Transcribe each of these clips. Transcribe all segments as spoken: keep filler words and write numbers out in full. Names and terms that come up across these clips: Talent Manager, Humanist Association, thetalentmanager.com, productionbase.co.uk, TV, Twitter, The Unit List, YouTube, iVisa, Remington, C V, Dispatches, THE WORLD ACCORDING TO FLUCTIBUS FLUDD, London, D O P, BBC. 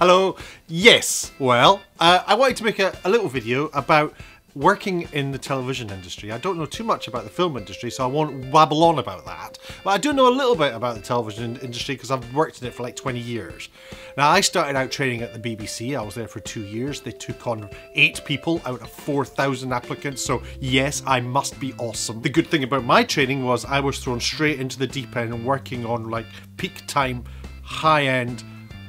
Hello. Yes. Well, uh, I wanted to make a, a little video about working in the television industry. I don't know too much about the film industry, so I won't wabble on about that. But I do know a little bit about the television industry because I've worked in it for like twenty years. Now, I started out training at the B B C. I was there for two years. They took on eight people out of four thousand applicants. So yes, I must be awesome. The good thing about my training was I was thrown straight into the deep end and working on like peak time, high end,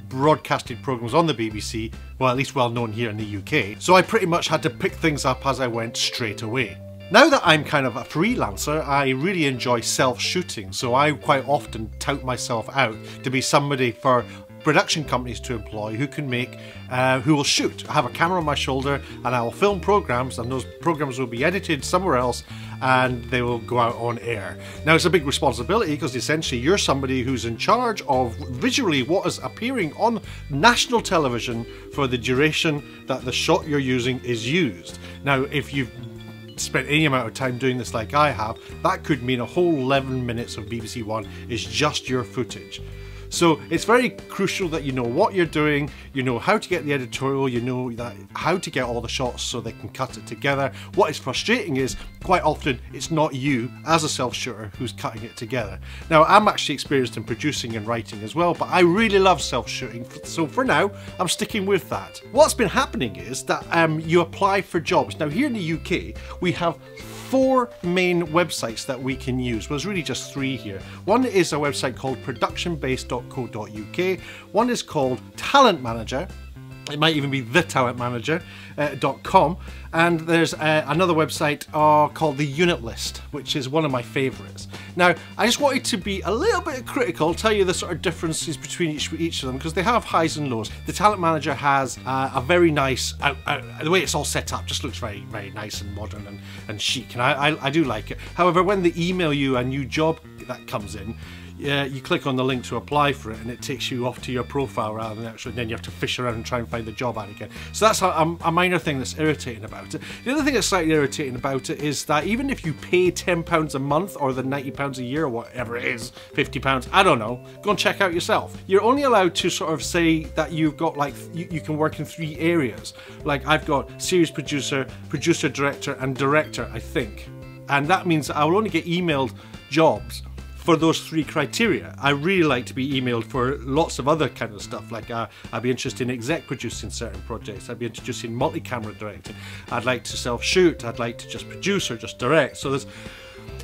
broadcasted programmes on the B B C, well, at least well known here in the U K, so I pretty much had to pick things up as I went straight away. Now that I'm kind of a freelancer, I really enjoy self-shooting, so I quite often tout myself out to be somebody for production companies to employ who can make, uh, who will shoot. I have a camera on my shoulder and I will film programmes, and those programmes will be edited somewhere else and they will go out on air. Now, it's a big responsibility because essentially you're somebody who's in charge of visually what is appearing on national television for the duration that the shot you're using is used. Now, if you've spent any amount of time doing this like I have, that could mean a whole eleven minutes of B B C One is just your footage. So it's very crucial that you know what you're doing, you know how to get the editorial, you know that how to get all the shots so they can cut it together. What is frustrating is quite often it's not you as a self-shooter who's cutting it together. Now, I'm actually experienced in producing and writing as well, but I really love self-shooting, so for now I'm sticking with that. What's been happening is that um, you apply for jobs. Now, here in the U K we have four main websites that we can use. Well, there's really just three here. One is a website called production base dot co dot U K, one is called Talent Manager, it might even be the talent manager dot com, and there's uh, another website uh, called The Unit List, which is one of my favourites. Now, I just wanted to be a little bit critical, tell you the sort of differences between each, each of them, because they have highs and lows. The Talent Manager has uh, a very nice, uh, uh, the way it's all set up just looks very, very nice and modern and, and chic, and I, I, I do like it. However, when they email you a new job that comes in, yeah, you click on the link to apply for it and it takes you off to your profile rather than actually, then you have to fish around and try and find the job ad again. So that's a, a minor thing that's irritating about it. The other thing that's slightly irritating about it is that even if you pay ten pounds a month or the ninety pounds a year or whatever it is, fifty pounds, I don't know, go and check out yourself. You're only allowed to sort of say that you've got like, you, you can work in three areas. Like I've got series producer, producer director and director, I think. And that means that I will only get emailed jobs for those three criteria. I really like to be emailed for lots of other kind of stuff, like uh, I'd be interested in exec producing certain projects, I'd be interested in multi-camera directing, I'd like to self-shoot, I'd like to just produce or just direct. So there's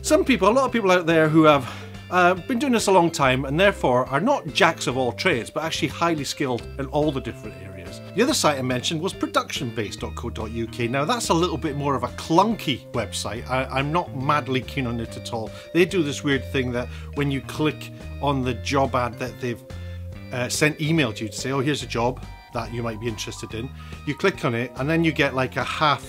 some people, a lot of people out there who have uh, been doing this a long time and therefore are not jacks of all trades, but actually highly skilled in all the different areas. The other site I mentioned was production base dot co dot U K. Now, that's a little bit more of a clunky website. I, I'm not madly keen on it at all. They do this weird thing that when you click on the job ad that they've uh, sent email to you to say, oh, here's a job that you might be interested in, you click on it and then you get like a half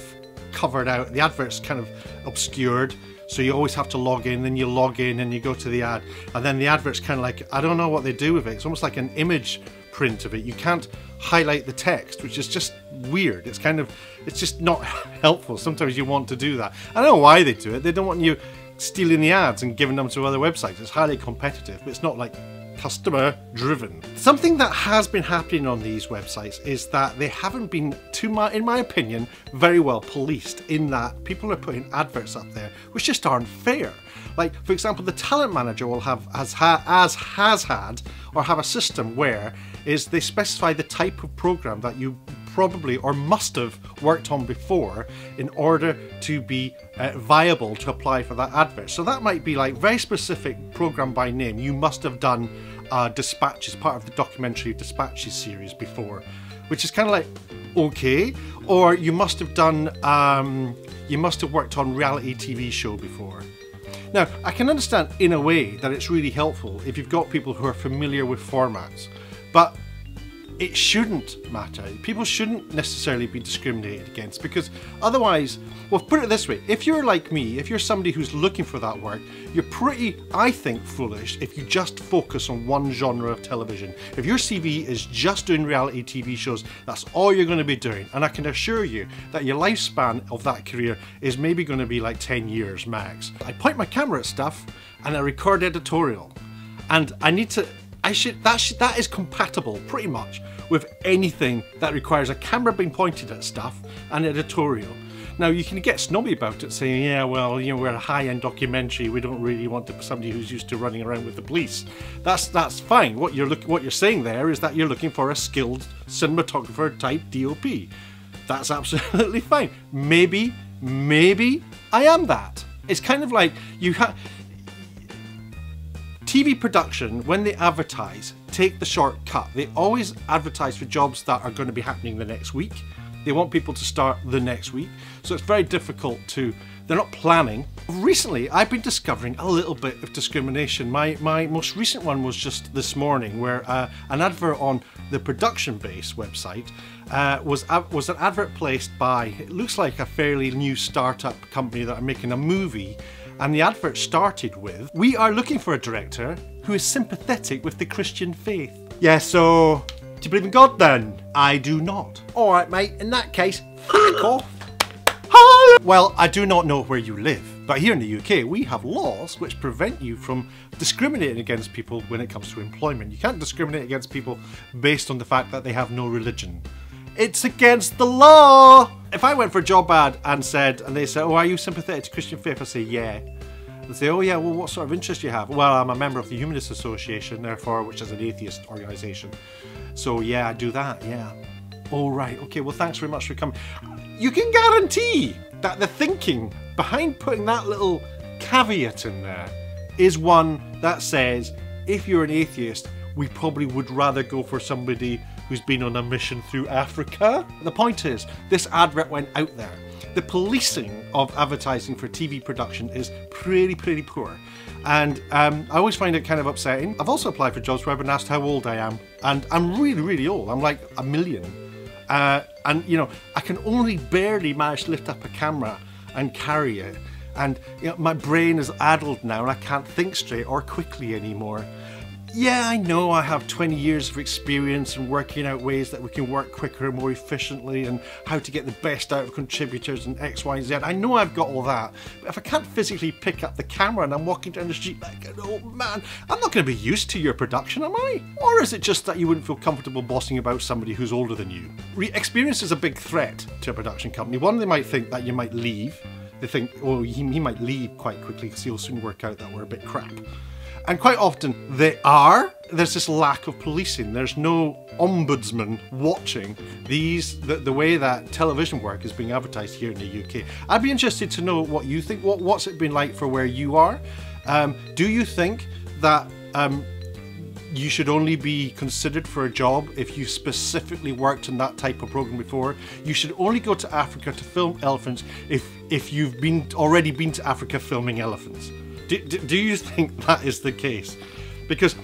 covered out, the advert's kind of obscured, so you always have to log in, then you log in and you go to the ad, and then the advert's kind of like, I don't know what they do with it. It's almost like an image print of it. You can't highlight the text, which is just weird. It's kind of, it's just not helpful. Sometimes you want to do that. I don't know why they do it. They don't want you stealing the ads and giving them to other websites. It's highly competitive, but it's not like customer driven. Something that has been happening on these websites is that they haven't been, too much, in my opinion, very well policed, in that people are putting adverts up there which just aren't fair. Like, for example, the Talent Manager will have, as, ha as has had, or have a system where is they specify the type of program that you probably or must have worked on before in order to be uh, viable to apply for that advert. So that might be like very specific program by name. You must have done uh, Dispatches, part of the documentary Dispatches series before, which is kind of like, okay. Or you must have done, um, you must have worked on reality T V show before. Now, I can understand in a way that it's really helpful if you've got people who are familiar with formats, but it shouldn't matter. People shouldn't necessarily be discriminated against, because otherwise, well, put it this way, if you're like me, if you're somebody who's looking for that work, you're pretty, I think, foolish if you just focus on one genre of television. If your C V is just doing reality T V shows, that's all you're going to be doing, and I can assure you that your lifespan of that career is maybe going to be like ten years max. I point my camera at stuff and I record editorial, and I need to I should, that, should, that is compatible pretty much with anything that requires a camera being pointed at stuff and editorial. Now you can get snobby about it saying, yeah, well, you know, we're a high-end documentary, we don't really want to, somebody who's used to running around with the police. That's, that's fine. What you're, look, what you're saying there is that you're looking for a skilled cinematographer type D O P. That's absolutely fine. Maybe, maybe I am that. It's kind of like you have... T V production, when they advertise, take the shortcut. They always advertise for jobs that are going to be happening the next week. They want people to start the next week. So it's very difficult to, they're not planning. Recently, I've been discovering a little bit of discrimination. My, my most recent one was just this morning where uh, an advert on the Production Base website uh, was, uh, was an advert placed by, it looks like a fairly new startup company that are making a movie. And the advert started with, we are looking for a director who is sympathetic with the Christian faith. Yeah, so, do you believe in God then? I do not. All right, mate, in that case, fuck off. Well, I do not know where you live, but here in the U K, we have laws which prevent you from discriminating against people when it comes to employment. You can't discriminate against people based on the fact that they have no religion. It's against the law. If I went for a job ad and said, and they said, oh, are you sympathetic to Christian faith? I say, yeah. They say, oh yeah, well, what sort of interest do you have? Well, I'm a member of the Humanist Association, therefore, which is an atheist organisation. So yeah, I do that, yeah. All right, okay, well, thanks very much for coming. You can guarantee that the thinking behind putting that little caveat in there is one that says, if you're an atheist, we probably would rather go for somebody who's been on a mission through Africa. The point is, this advert went out there. The policing of advertising for T V production is pretty, pretty poor. And um, I always find it kind of upsetting. I've also applied for jobs where I've been asked how old I am. And I'm really, really old. I'm like a million. Uh, and you know, I can only barely manage to lift up a camera and carry it. And you know, my brain is addled now and I can't think straight or quickly anymore. Yeah, I know I have twenty years of experience in working out ways that we can work quicker and more efficiently and how to get the best out of contributors and X, Y, Z. I know I've got all that, but if I can't physically pick up the camera and I'm walking down the street like an old man, I'm not going to be used to your production, am I? Or is it just that you wouldn't feel comfortable bossing about somebody who's older than you? Re- experience is a big threat to a production company. One, they might think that you might leave. They think, oh, he, he might leave quite quickly because he'll soon work out that we're a bit crap. And quite often they are. There's this lack of policing. There's no ombudsman watching these, the, the way that television work is being advertised here in the U K. I'd be interested to know what you think. What, what's it been like for where you are? Um, do you think that um, you should only be considered for a job if you specifically worked in that type of program before? You should only go to Africa to film elephants if, if you've been already been to Africa filming elephants. Do, do, do you think that is the case? Because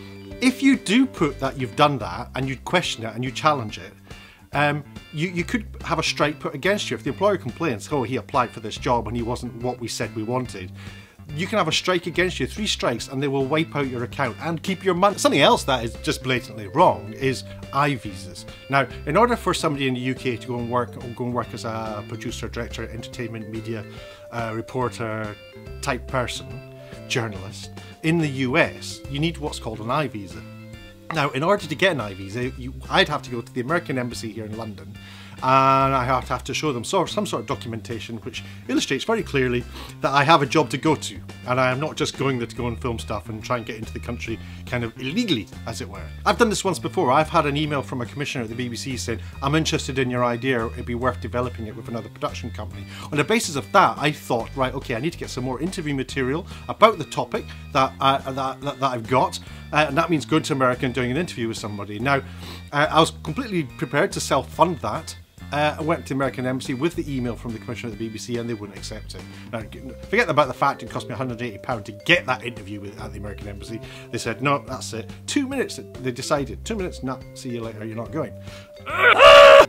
if you do put that you've done that and you question it and you challenge it, um, you, you could have a strike put against you. If the employer complains, oh, he applied for this job and he wasn't what we said we wanted, you can have a strike against you, three strikes, and they will wipe out your account and keep your money. Something else that is just blatantly wrong is iVisas. Now, in order for somebody in the U K to go and work, go and work as a producer, director, entertainment, media, uh, reporter type person, journalist in the U S, you need what's called an iVisa. Now, in order to get an iVisa, you, I'd have to go to the American Embassy here in London, and I have to have to show them some sort of documentation which illustrates very clearly that I have a job to go to, and I am not just going there to go and film stuff and try and get into the country kind of illegally, as it were. I've done this once before. I've had an email from a commissioner at the B B C saying, I'm interested in your idea, it'd be worth developing it with another production company. On the basis of that, I thought, right, okay, I need to get some more interview material about the topic that, uh, that, that, that I've got, uh, and that means going to America and doing an interview with somebody. Now, uh, I was completely prepared to self-fund that. Uh, I went to the American Embassy with the email from the commissioner of the B B C and they wouldn't accept it. Now, forget about the fact it cost me one hundred and eighty pounds to get that interview with, at the American Embassy. They said, no, that's it. Two minutes, they decided. Two minutes, nah, see you later, you're not going.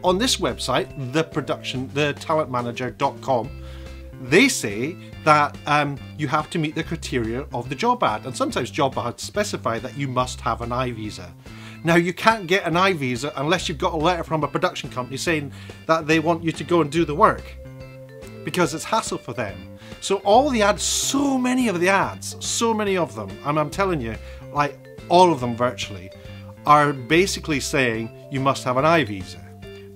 On this website, the production, the talent manager dot com, they say that um, you have to meet the criteria of the job ad. And sometimes job ads specify that you must have an iVisa. Now, you can't get an iVisa unless you've got a letter from a production company saying that they want you to go and do the work, because it's hassle for them. So all the ads, so many of the ads, so many of them, and I'm telling you, like all of them virtually, are basically saying you must have an iVisa.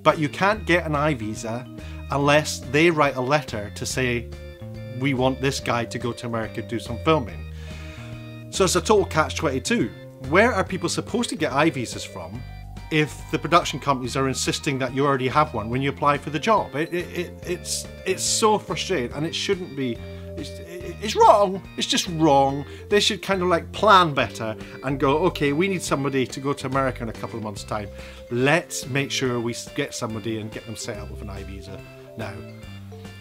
But you can't get an iVisa unless they write a letter to say, we want this guy to go to America to do some filming. So it's a total catch twenty-two. Where are people supposed to get iVisas from if the production companies are insisting that you already have one when you apply for the job? It, it, it, it's, it's so frustrating, and it shouldn't be. It's, it's wrong. It's just wrong. They should kind of like plan better and go, okay, we need somebody to go to America in a couple of months' time. Let's make sure we get somebody and get them set up with an iVisa now.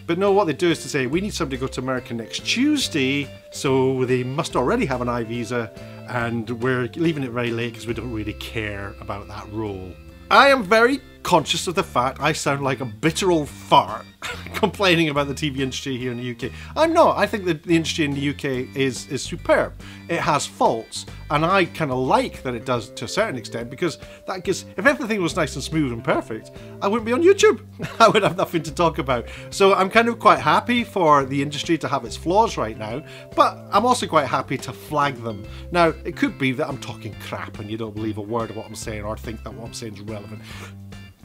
But no, what they do is to say, we need somebody to go to America next Tuesday, so they must already have an iVisa, and we're leaving it very late because we don't really care about that role. I am very conscious of the fact I sound like a bitter old fart complaining about the T V industry here in the U K. I'm not. I think that the industry in the U K is, is superb. It has faults, and I kind of like that it does to a certain extent, because that gives, if everything was nice and smooth and perfect, I wouldn't be on YouTube. I would have nothing to talk about. So I'm kind of quite happy for the industry to have its flaws right now, but I'm also quite happy to flag them. Now, it could be that I'm talking crap and you don't believe a word of what I'm saying or think that what I'm saying is relevant.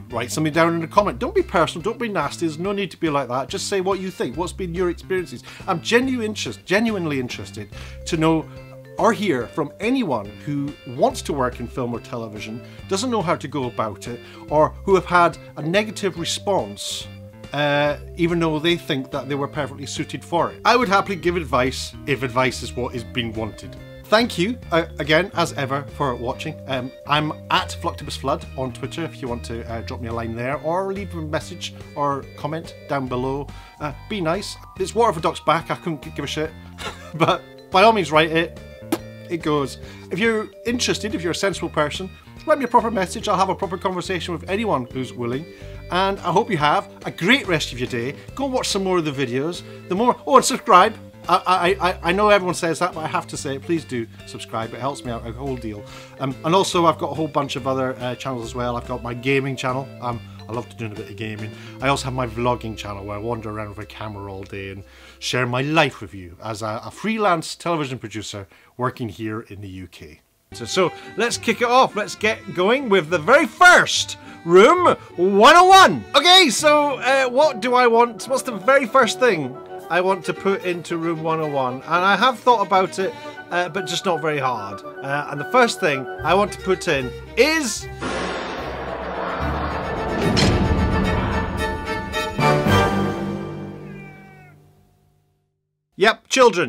Write something down in the comment. Don't be personal, don't be nasty, there's no need to be like that. Just say what you think, what's been your experiences. I'm genuine interest, genuinely interested to know or hear from anyone who wants to work in film or television, doesn't know how to go about it, or who have had a negative response uh, even though they think that they were perfectly suited for it. I would happily give advice if advice is what is being wanted. Thank you uh, again, as ever, for watching. Um, I'm at Fluctibus Fludd on Twitter if you want to uh, drop me a line there, or leave a message or comment down below. Uh, be nice. It's water for ducks back, I couldn't give a shit. But by all means write it, it goes. If you're interested, if you're a sensible person, write me a proper message. I'll have a proper conversation with anyone who's willing. And I hope you have a great rest of your day. Go watch some more of the videos. The more, oh, and subscribe. I, I, I know everyone says that, but I have to say it, please do subscribe, it helps me out a whole deal. Um, and also I've got a whole bunch of other uh, channels as well. I've got my gaming channel, um, I love to do a bit of gaming. I also have my vlogging channel where I wander around with a camera all day and share my life with you as a, a freelance television producer working here in the U K. So, so let's kick it off, let's get going with the very first Room one oh one! Okay, so uh, what do I want, what's the very first thing I want to put into room one oh one, and I have thought about it, uh, but just not very hard. Uh, and the first thing I want to put in is... Yep, children.